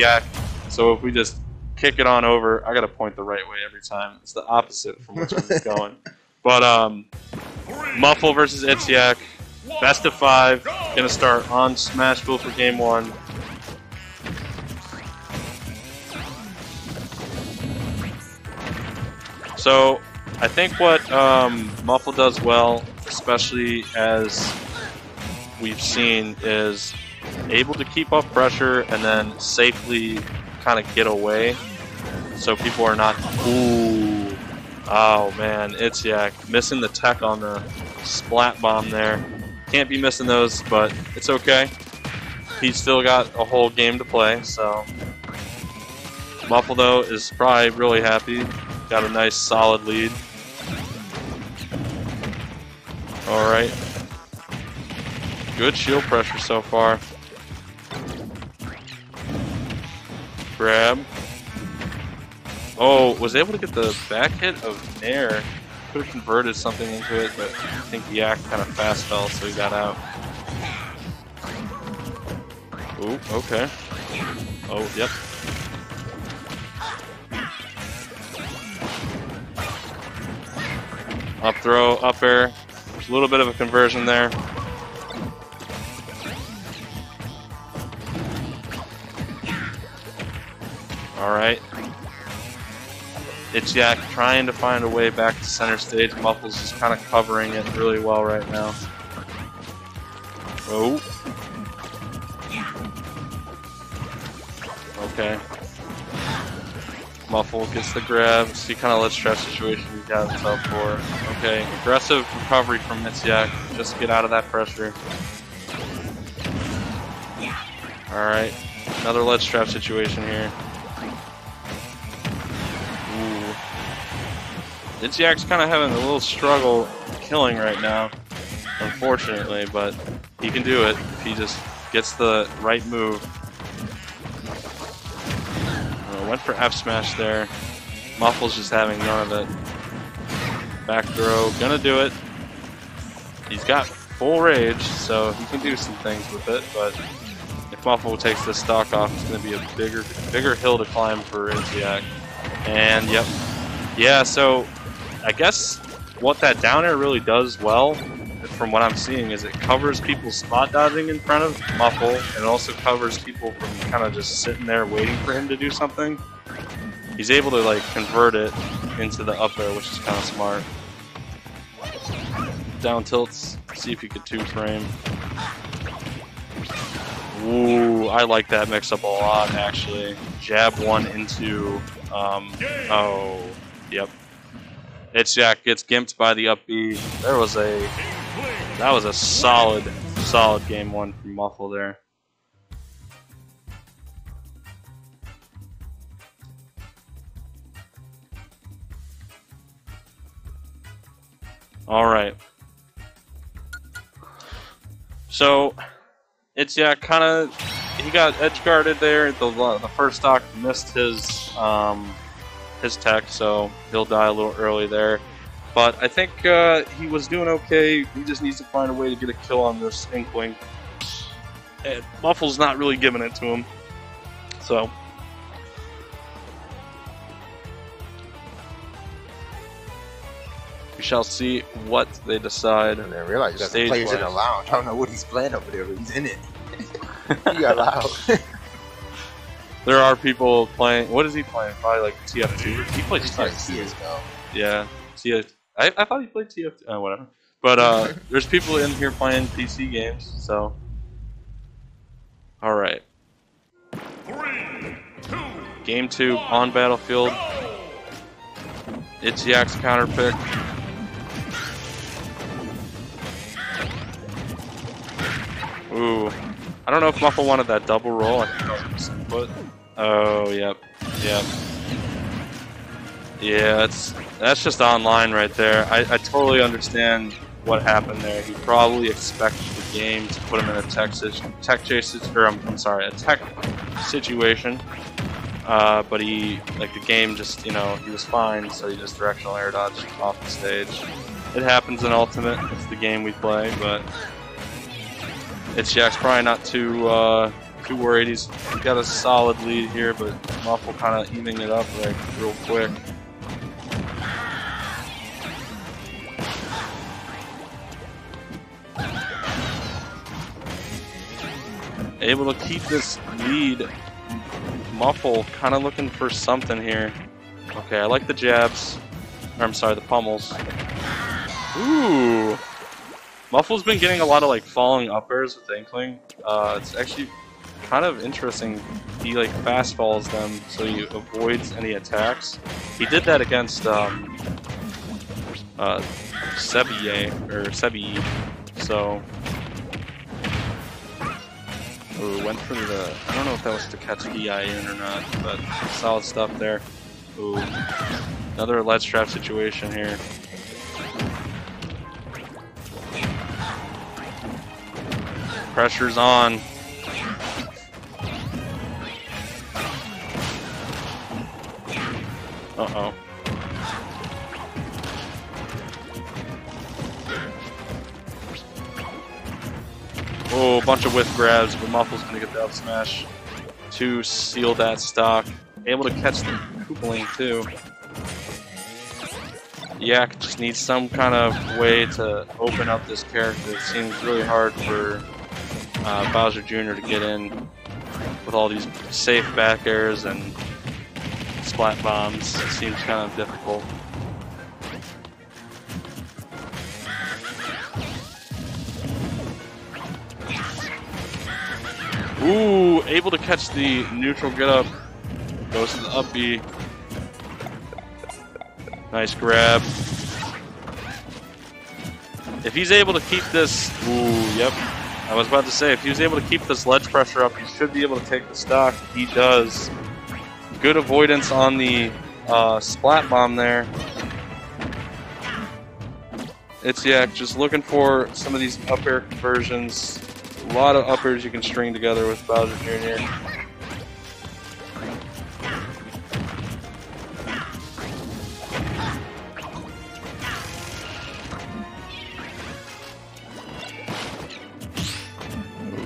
Yack. So if we just kick it on over, I gotta point the right way every time. It's the opposite from which one's going. But Muffle versus Itz Yack, best of five. Gonna start on Smashville for game one. So I think what Muffle does well, especially as we've seen, is able to keep up pressure and then safely kind of get away, so people are not. Ooh, oh man, Itz Yack missing the tech on the splat bomb there. Can't be missing those, but it's okay. He's still got a whole game to play. So Muffle though is probably really happy. Got a nice solid lead. All right, good shield pressure so far. Grab. Oh, was able to get the back hit of Nair. Could have converted something into it, but I think Yack kind of fast fell, so he got out. Ooh, okay. Oh, yep. Up throw, up air. There's a little bit of a conversion there. All right, Itz Yack trying to find a way back to center stage. Muffle's just kind of covering it really well right now. Oh. Okay. Muffle gets the grab. See kind of what stress situation he got himself for. Okay, aggressive recovery from Itz Yack. Just get out of that pressure. All right, another ledge trap situation here. Itz Yack's kind of having a little struggle killing right now, unfortunately, but he can do it if he just gets the right move. Went for F smash there. Muffle's just having none of it. Back throw, gonna do it. He's got full rage, so he can do some things with it, but if Muffle takes this stock off, it's gonna be a bigger hill to climb for Itz Yack. And yep. Yeah, so I guess what that down air really does well, from what I'm seeing, is it covers people spot dodging in front of Muffle, and it also covers people from kind of just sitting there waiting for him to do something. He's able to like convert it into the up air, which is kind of smart. Down tilts, see if you could two frame. Ooh, I like that mix up a lot actually. Jab one into, oh. Yep. Itz Yack gets gimped by the up B. That was a solid game one from Muffle there. All right. So Itz Yack kind of he got edge guarded there. The first stock missed his tech, so he'll die a little early there. But I think he was doing okay. He just needs to find a way to get a kill on this Inkling. And Muffle's not really giving it to him. So. We shall see what they decide. I didn't realize that the player's in the lounge. I don't know what he's playing over there, but he's in it. He got loud. There are people playing. What is he playing? Probably like TF2. He plays CSGO. Yeah. I thought he played TF2. Oh, whatever. But there's people in here playing PC games. So. All right. 3, 2. Game two on Battlefield. Go! It's Yack's counter pick. Ooh. I don't know if Muffle wanted that double roll. I think that was input. Oh, yep. Yep. Yeah, that's just online right there. I totally understand what happened there. He probably expected the game to put him in a tech situation. But the game just, he was fine, so he just directional air dodged off the stage. It happens in Ultimate. It's the game we play, but Itz Yack's probably not too too worried. He's got a solid lead here, but Muffle kind of evening it up like real quick. Able to keep this lead. Muffle kind of looking for something here. Okay, I like the jabs. Or, I'm sorry, the pummels. Ooh! Muffle's been getting a lot of like falling uppers with Inkling. It's actually kind of interesting. He like fastballs them so he avoids any attacks. He did that against Sevier or Sevier. So ooh, went for the, I don't know if that was to catch DI in or not, but solid stuff there. Ooh, another ledge trap situation here. Pressure's on. Uh-oh. Oh, a bunch of whiff grabs, but Muffle's gonna get the up smash to seal that stock. Able to catch the Koopalink too. Yak just needs some kind of way to open up this character. It seems really hard for Bowser Jr. to get in with all these safe back airs and splat bombs. It seems kind of difficult. Ooh, able to catch the neutral get up. Goes to the up B. Nice grab. If he's able to keep this, ooh, yep. I was about to say, if he was able to keep this ledge pressure up, he should be able to take the stock. He does. Good avoidance on the splat bomb there. Itz Yack just looking for some of these up air conversions. A lot of uppers you can string together with Bowser Jr.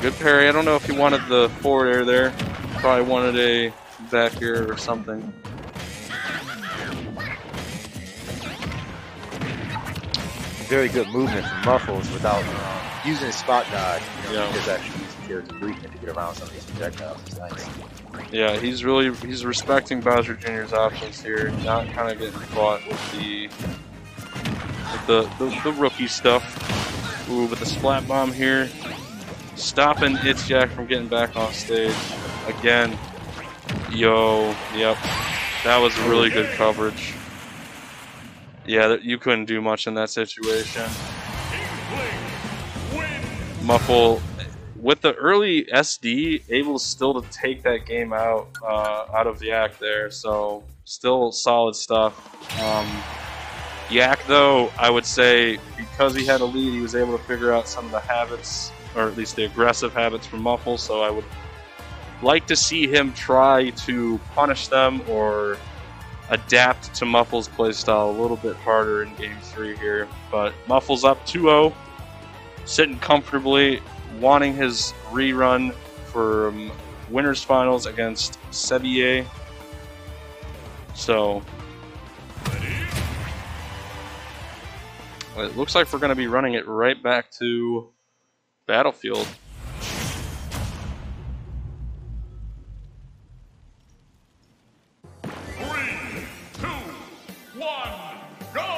Good parry. I don't know if he wanted the forward air there. Probably wanted a back air or something. Very good movement from Muffles without using his spot dodge. You know, yeah. Because actually using character movement to get around some of these projectiles. It's nice. Yeah, he's respecting Bowser Jr.'s options here. Not kind of getting caught with the rookie stuff. Ooh, with the splat bomb here. Stopping Itz Yack from getting back off stage again. Yo, yep, that was really good coverage. Yeah, you couldn't do much in that situation. Muffle with the early SD able still to take that game out of Yak there. So still solid stuff. Yak though, I would say because he had a lead, he was able to figure out some of the habits, or at least the aggressive habits from Muffle, so I would like to see him try to punish them or adapt to Muffle's playstyle a little bit harder in Game 3 here. But Muffle's up 2-0, sitting comfortably, wanting his rerun for Winners Finals against Sevier. So it looks like we're going to be running it right back to Battlefield. Three, two, one, go!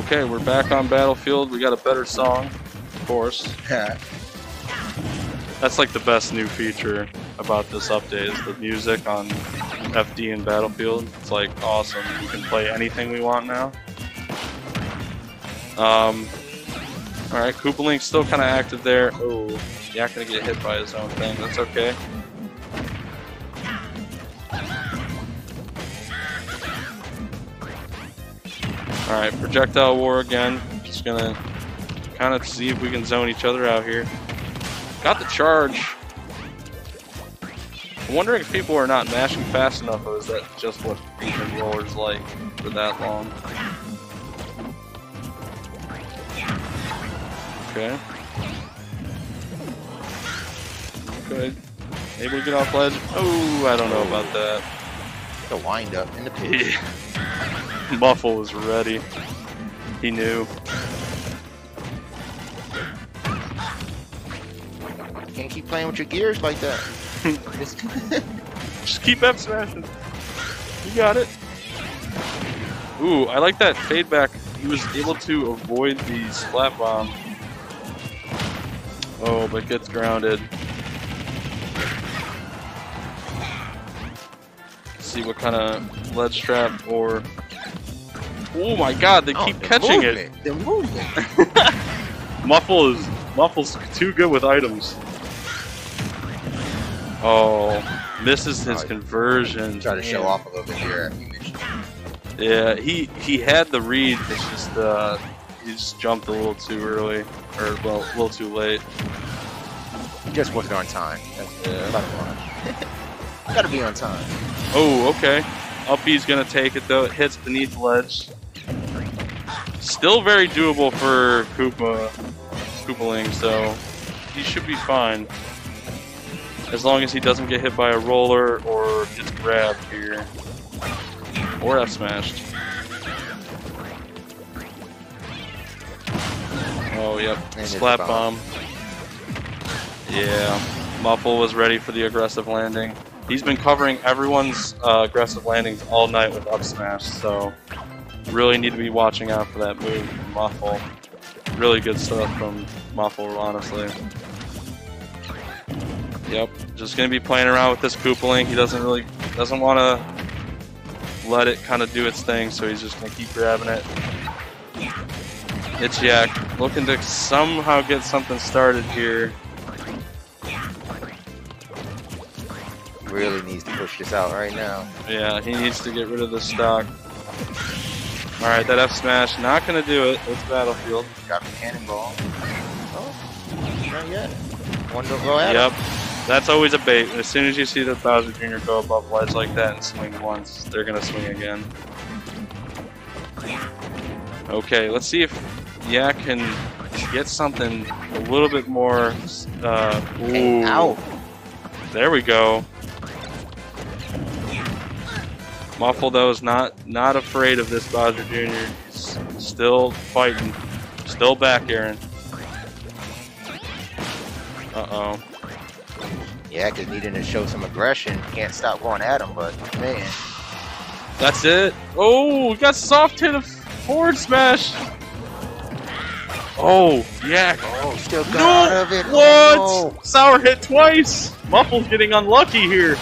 Okay, we're back on Battlefield. We got a better song, of course. That's like the best new feature about this update is the music on FD and Battlefield. It's like awesome. We can play anything we want now. Alright, Koopalink's still kind of active there. Oh, Yak gonna get hit by his own thing. That's okay. Alright, projectile war again. Just gonna kind of see if we can zone each other out here. Got the charge. I'm wondering if people are not mashing fast enough, or is that just what featured rollers like for that long? Okay. good. Able to get off ledge. Oh, I don't know about that. The windup in the pit. Yeah. Muffle was ready. He knew. You can't keep playing with your gears like that. Just keep up smashing. You got it. Ooh, I like that fade back. He was able to avoid the splat bomb. Oh, but gets grounded. Let's see what kind of ledge trap or... Oh my god, they keep catching it! They're moving! Muffle's too good with items. Oh, misses his conversion. Try to show off a little bit here. Yeah, he had the read, it's just he just jumped a little too early, or well, a little too late. He just wasn't on time. That's gotta be on time. Oh, okay. Up B's gonna take it though. It hits beneath ledge. Still very doable for Koopaling, so he should be fine as long as he doesn't get hit by a roller or gets grabbed here. Or F smashed. Oh, yep. Slap bomb. Yeah. Muffle was ready for the aggressive landing. He's been covering everyone's aggressive landings all night with up smash, so really need to be watching out for that move from Muffle. Really good stuff from Muffle, honestly. Yep. Just going to be playing around with this Koopalink. He doesn't want to let it kind of do its thing, so he's just going to keep grabbing it. Itz Yack looking to somehow get something started here. Really needs to push this out right now. Yeah, he needs to get rid of the stock. Alright, that F smash, not going to do it. It's Battlefield. Got the cannonball. Oh, not yet. One to go at. Yep. That's always a bait. As soon as you see the Bowser Jr. go above ledge like that and swing once, they're gonna swing again. Okay, let's see if Yak can get something a little bit more. Ooh. Ow. There we go. Muffle though is not afraid of this Bowser Jr. He's still fighting, still back airing. Uh oh. Yeah, because needing to show some aggression, can't stop going at him, but man. That's it. Oh, we got soft hit of forward smash. Oh, Yak. Oh, still got out of it. What? Oh. Sour hit twice. Muffle's getting unlucky here.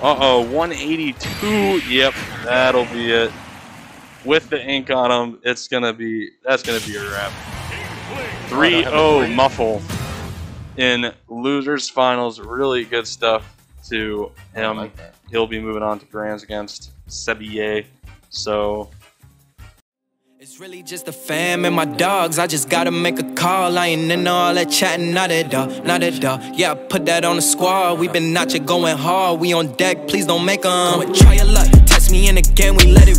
Uh-oh, 182. Yep, that'll be it. With the ink on him, it's gonna be, that's gonna be a wrap. 3-0 Muffle in losers finals. Really good stuff to him. Like, he'll be moving on to grands against Sevier. So it's really just the fam and my dogs. I just gotta make a call. I ain't in all that chatting, not at all, not at all. Yeah, I put that on the squad. We been out here going hard. We on deck, please don't make them. Try your luck, test me in again. We let it